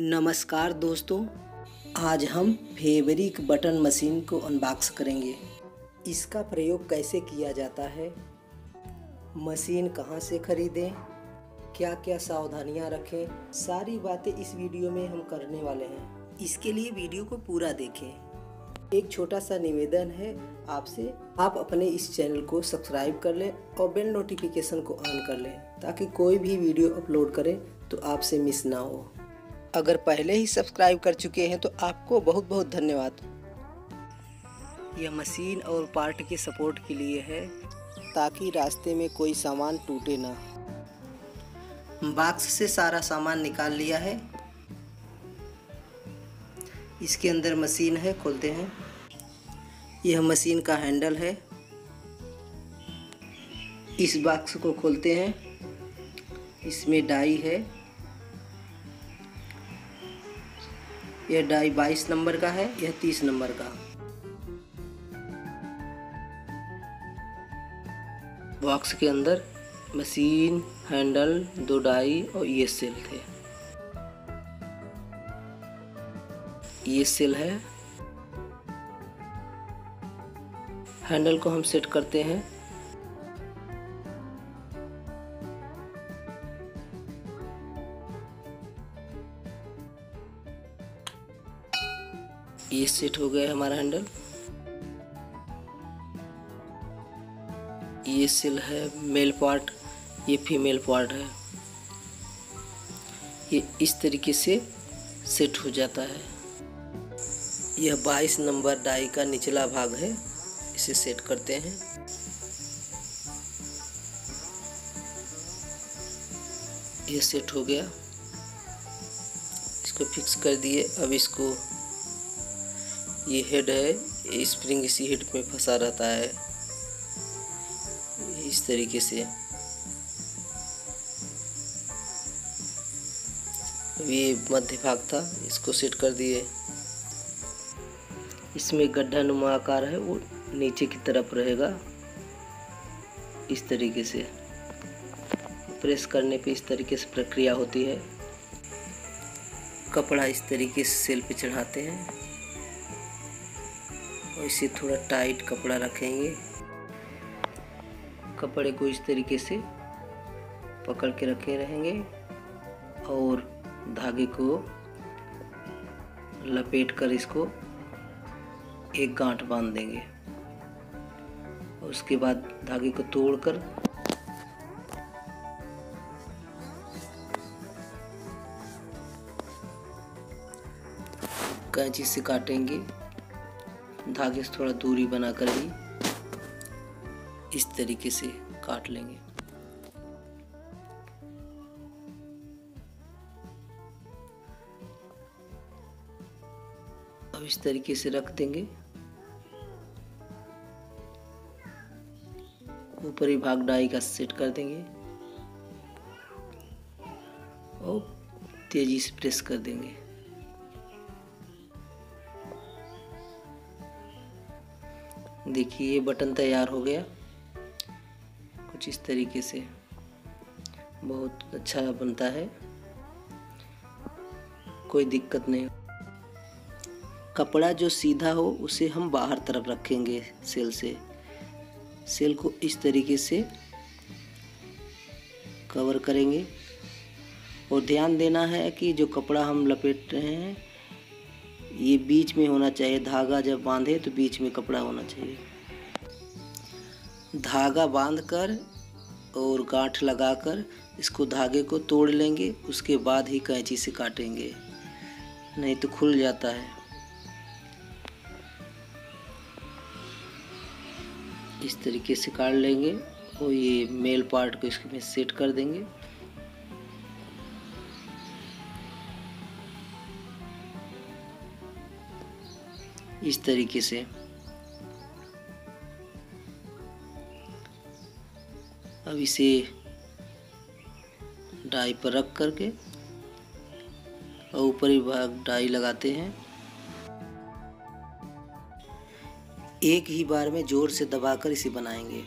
नमस्कार दोस्तों, आज हम फैब्रिक बटन मशीन को अनबॉक्स करेंगे। इसका प्रयोग कैसे किया जाता है, मशीन कहां से खरीदें, क्या क्या सावधानियां रखें, सारी बातें इस वीडियो में हम करने वाले हैं। इसके लिए वीडियो को पूरा देखें। एक छोटा सा निवेदन है आपसे, आप अपने इस चैनल को सब्सक्राइब कर लें और बेल नोटिफिकेशन को ऑन कर लें ताकि कोई भी वीडियो अपलोड करें तो आपसे मिस ना हो। अगर पहले ही सब्सक्राइब कर चुके हैं तो आपको बहुत बहुत धन्यवाद। यह मशीन और पार्ट के सपोर्ट के लिए है ताकि रास्ते में कोई सामान टूटे ना। बॉक्स से सारा सामान निकाल लिया है। इसके अंदर मशीन है, खोलते हैं। यह मशीन का हैंडल है। इस बॉक्स को खोलते हैं। इसमें डाई है, यह डाई 22 नंबर का है, यह 30 नंबर का। बॉक्स के अंदर मशीन, हैंडल, दो डाई और ये सेल थे। ये सेल है। हैंडल को हम सेट करते हैं। ये सेट हो गया हमारा हैंडल। ये सेल है, मेल पार्ट, ये फीमेल पार्ट है। ये इस तरीके से सेट हो जाता है। यह 22 नंबर डाई का निचला भाग है, इसे सेट करते हैं। ये सेट हो गया, इसको फिक्स कर दिए। अब इसको, ये हेड है, स्प्रिंग इसी हेड में फंसा रहता है। इस तरीके से ये मध्य भाग था, इसको सेट कर दिए। इसमें गड्ढा नुमा आकार है, वो नीचे की तरफ रहेगा। इस तरीके से प्रेस करने पे इस तरीके से प्रक्रिया होती है। कपड़ा इस तरीके से सेल पे चढ़ाते हैं और इसे थोड़ा टाइट कपड़ा रखेंगे। कपड़े को इस तरीके से पकड़ के रखे रहेंगे और धागे को लपेट कर इसको एक गांठ बांध देंगे। और उसके बाद धागे को तोड़कर कैंची से काटेंगे। धागे से थोड़ा दूरी बनाकर ही इस तरीके से काट लेंगे। अब इस तरीके से रख देंगे। ऊपरी भाग डाई का सेट कर देंगे और तेजी से प्रेस कर देंगे। देखिए, ये बटन तैयार हो गया कुछ इस तरीके से। बहुत अच्छा बनता है, कोई दिक्कत नहीं। कपड़ा जो सीधा हो उसे हम बाहर तरफ रखेंगे सेल से। सेल को इस तरीके से कवर करेंगे। और ध्यान देना है कि जो कपड़ा हम लपेट रहे हैं ये बीच में होना चाहिए। धागा जब बांधे तो बीच में कपड़ा होना चाहिए। धागा बांधकर और गांठ लगाकर इसको धागे को तोड़ लेंगे, उसके बाद ही कैंची से काटेंगे, नहीं तो खुल जाता है। इस तरीके से काट लेंगे और ये मेल पार्ट को इसमें सेट कर देंगे। इस तरीके से अब इसे डाई पर रख करके और ऊपरी भाग डाई लगाते हैं। एक ही बार में जोर से दबाकर इसे बनाएंगे।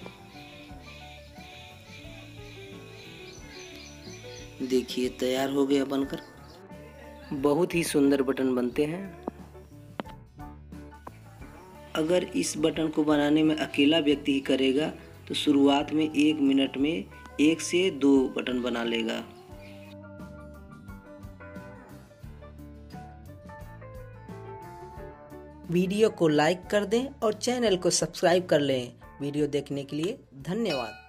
देखिए, तैयार हो गया बनकर। बहुत ही सुंदर बटन बनते हैं। अगर इस बटन को बनाने में अकेला व्यक्ति ही करेगा तो शुरुआत में 1 मिनट में 1 से 2 बटन बना लेगा। वीडियो को लाइक कर दें और चैनल को सब्सक्राइब कर लें। वीडियो देखने के लिए धन्यवाद।